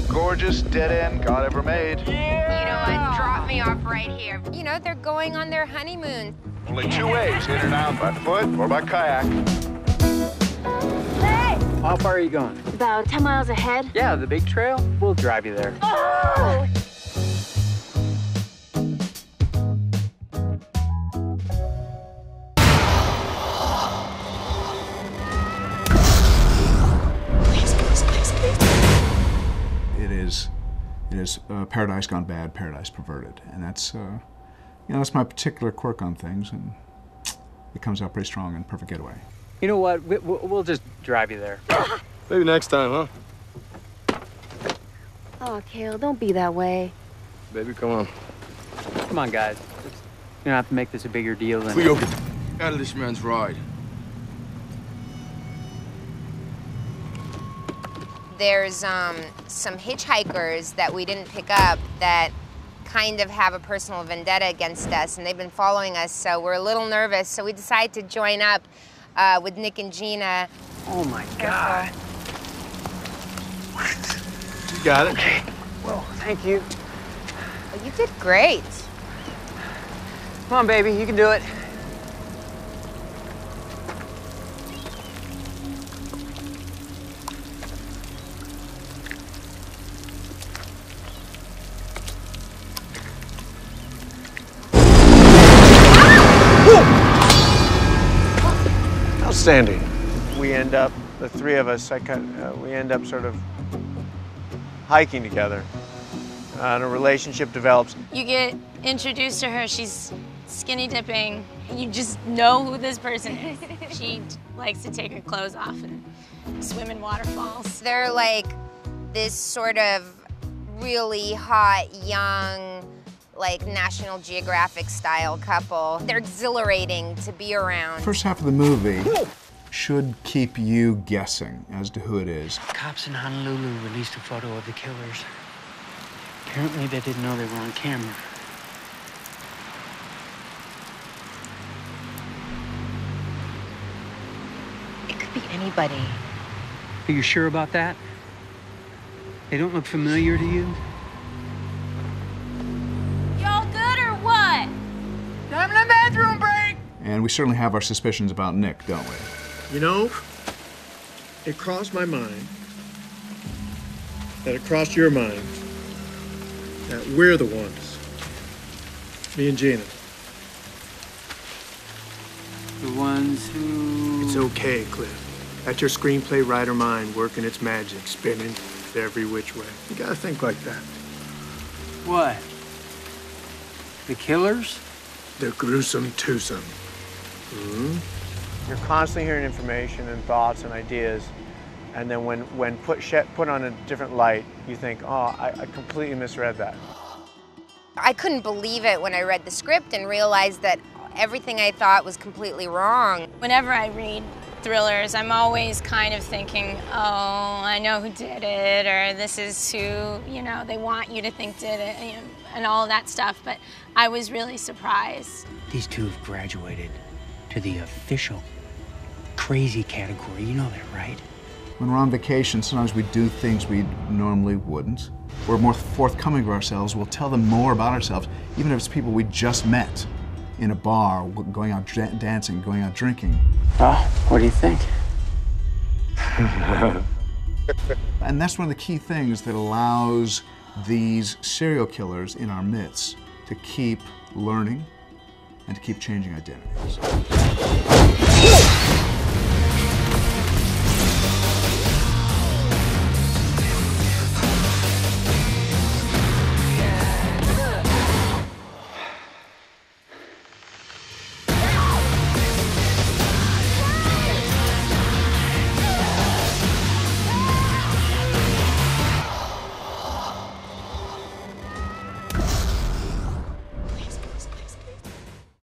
most gorgeous dead end God ever made. Yeah! You know what? Drop me off right here. You know, they're going on their honeymoon. Only two ways, in and out, by foot or by kayak. Hey! How far are you going? About 10 miles ahead. Yeah, the big trail. We'll drive you there. Oh! It is paradise gone bad, paradise perverted, and that's you know, that's my particular quirk on things, and it comes out pretty strong in Perfect Getaway. You know what? We'll just drive you there. Maybe next time, huh? Oh, Kale, don't be that way. Baby, come on. Come on, guys. It's, you don't have to make this a bigger deal than. We go out of this man's ride. There's some hitchhikers that we didn't pick up that kind of have a personal vendetta against us, and they've been following us, so we're a little nervous. So we decided to join up with Nick and Gina. Oh, my God. What? You got it. Okay. Well, thank you. Well, you did great. Come on, baby. You can do it. Sandy. We end up, the three of us, we end up sort of hiking together, and a relationship develops. You get introduced to her, she's skinny dipping. You just know who this person is. She likes to take her clothes off and swim in waterfalls. They're like this sort of really hot, young, like National Geographic style couple. They're exhilarating to be around. First half of the movie should keep you guessing as to who it is. Cops in Honolulu released a photo of the killers. Apparently they didn't know they were on camera. It could be anybody. Are you sure about that? They don't look familiar to you? And we certainly have our suspicions about Nick, don't we? You know, it crossed my mind, that it crossed your mind, that we're the ones, me and Gina. The ones who... It's okay, Cliff. Let your screenplay writer mind working its magic, spinning every which way. You gotta think like that. What? The killers? The gruesome twosome. Mm-hmm. You're constantly hearing information and thoughts and ideas, and then when put on a different light, you think, oh, I completely misread that. I couldn't believe it when I read the script and realized that everything I thought was completely wrong. Whenever I read thrillers, I'm always kind of thinking, oh, I know who did it, or this is who, you know, they want you to think did it, you know, and all that stuff, but I was really surprised. These two have graduated to the official crazy category. You know that, right? When we're on vacation, sometimes we do things we normally wouldn't. We're more forthcoming with ourselves. We'll tell them more about ourselves, even if it's people we just met in a bar, going out dancing, going out drinking. Oh, what do you think? And that's one of the key things that allows these serial killers in our midst to keep learning and to keep changing identities.